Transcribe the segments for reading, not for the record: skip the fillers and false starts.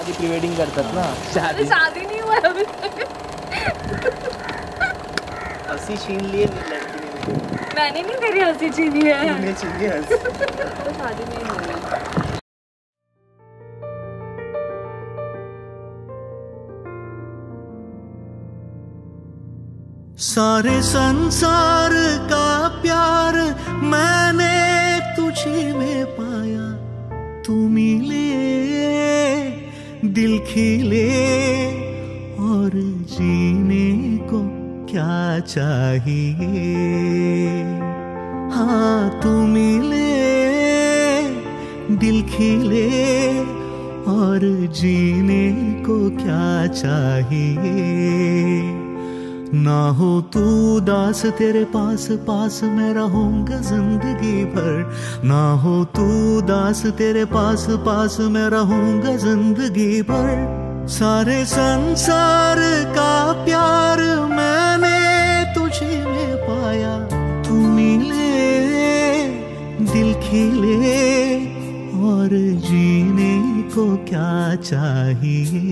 शादी pre wedding करतात ना, शादी शादी नहीं हुआ अभी हंसी छीन लिए लड़की ने, मैंने नहीं करी हंसी छीनी है, मैंने छीनी हंसी तो शादी नहीं हुई। सारे संसार का प्यार मैंने तुझे में पाया, तू मिले दिल खिले और जीने को क्या चाहिए। हाँ तू मिले दिल खिले और जीने को क्या चाहिए। ना हो तू उदास तेरे पास पास मैं रहूंगा जिंदगी भर, ना हो तू उदास तेरे पास पास मैं रहूंगा जिंदगी भर। सारे संसार का प्यार मैंने तुझे में पाया, तू मिले दिल खिले और जीने को क्या चाहिए।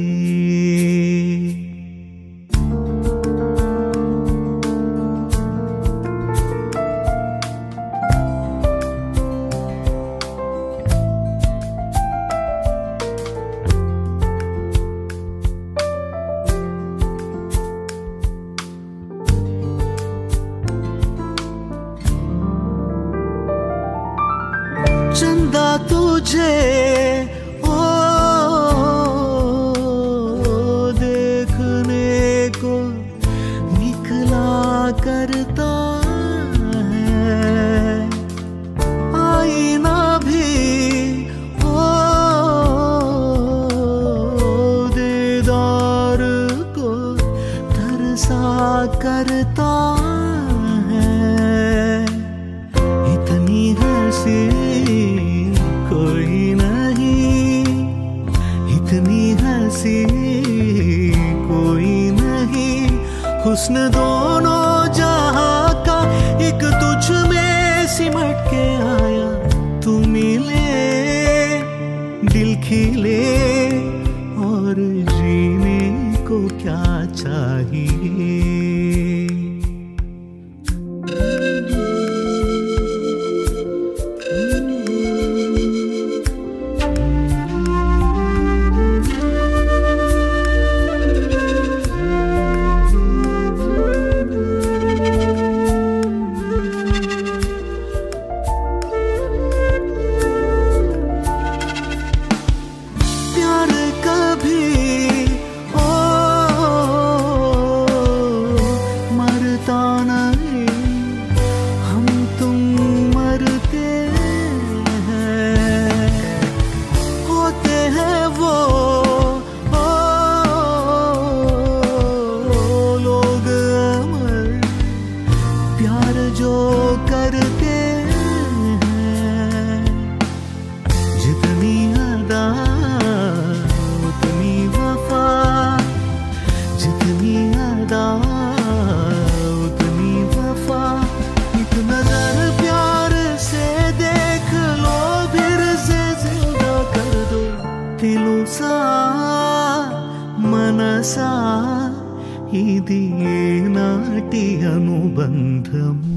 मनसा इदि नाट्य अनुबंधम